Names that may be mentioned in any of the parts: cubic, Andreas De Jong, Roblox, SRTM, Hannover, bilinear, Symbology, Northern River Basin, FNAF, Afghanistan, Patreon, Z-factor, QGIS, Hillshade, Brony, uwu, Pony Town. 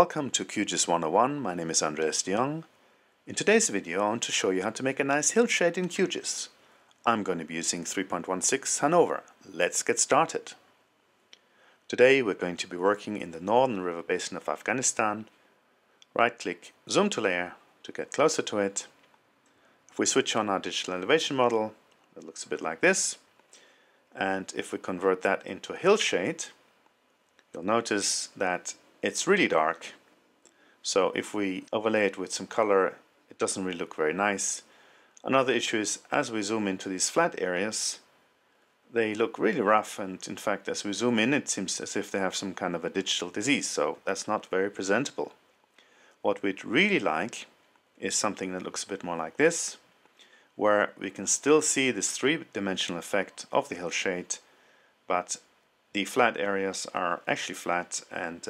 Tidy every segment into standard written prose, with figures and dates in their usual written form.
Welcome to QGIS 101, my name is Andreas De Jong. In today's video I want to show you how to make a nice hillshade in QGIS. I'm going to be using 3.16 Hannover. Let's get started. Today we're going to be working in the Northern River Basin of Afghanistan. Right click, zoom to layer to get closer to it. If we switch on our digital elevation model, it looks a bit like this. And if we convert that into a hillshade, you'll notice that it's really dark, so if we overlay it with some color it doesn't really look very nice. Another issue is as we zoom into these flat areas they look really rough, and in fact as we zoom in it seems as if they have some kind of a digital disease, so that's not very presentable. What we'd really like is something that looks a bit more like this, where we can still see this three-dimensional effect of the hillshade, but the flat areas are actually flat and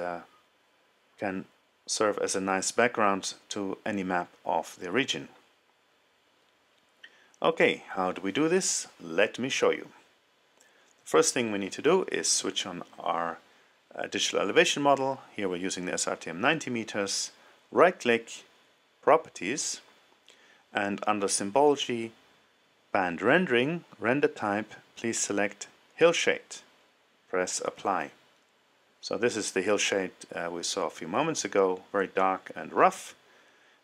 can serve as a nice background to any map of the region. Okay, how do we do this? Let me show you. The first thing we need to do is switch on our digital elevation model. Here we're using the SRTM 90 meters. Right click, properties, and under Symbology, band rendering, render type, please select hillshade. Press apply. So this is the hillshade we saw a few moments ago, very dark and rough.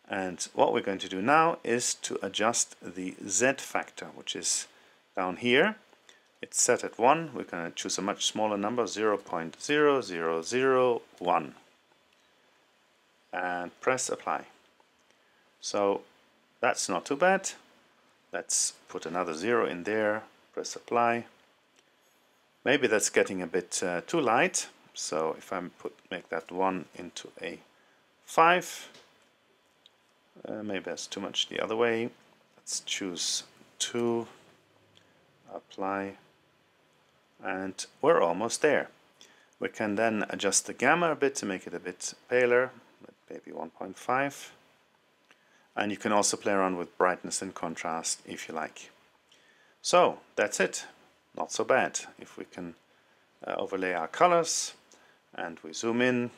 And what we're going to do now is to adjust the Z factor, which is down here. It's set at 1. We're going to choose a much smaller number, 0.0001. And press apply. So that's not too bad. Let's put another 0 in there, press apply. Maybe that's getting a bit too light. So if I make that 1 into a 5, maybe that's too much the other way. Let's choose 2, apply, and we're almost there. We can then adjust the gamma a bit to make it a bit paler, maybe 1.5. And you can also play around with brightness and contrast if you like. So that's it. Not so bad. If we can overlay our colors, and we zoom in,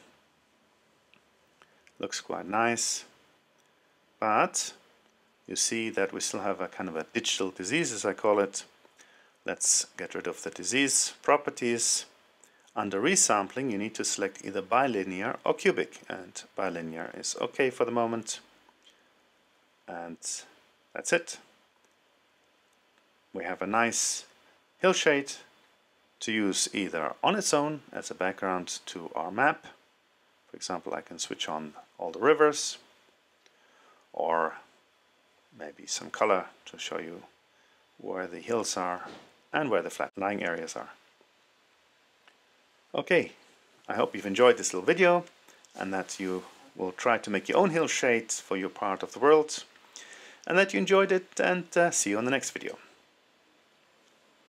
looks quite nice, but you see that we still have a kind of a digital disease, as I call it. Let's get rid of the disease. Properties, under resampling you need to select either bilinear or cubic, and bilinear is okay for the moment, and that's it. We have a nice hillshade to use either on its own as a background to our map. For example, I can switch on all the rivers, or maybe some color to show you where the hills are and where the flat lying areas are. Okay, I hope you've enjoyed this little video and that you will try to make your own hillshades for your part of the world, and that you enjoyed it, and see you on the next video.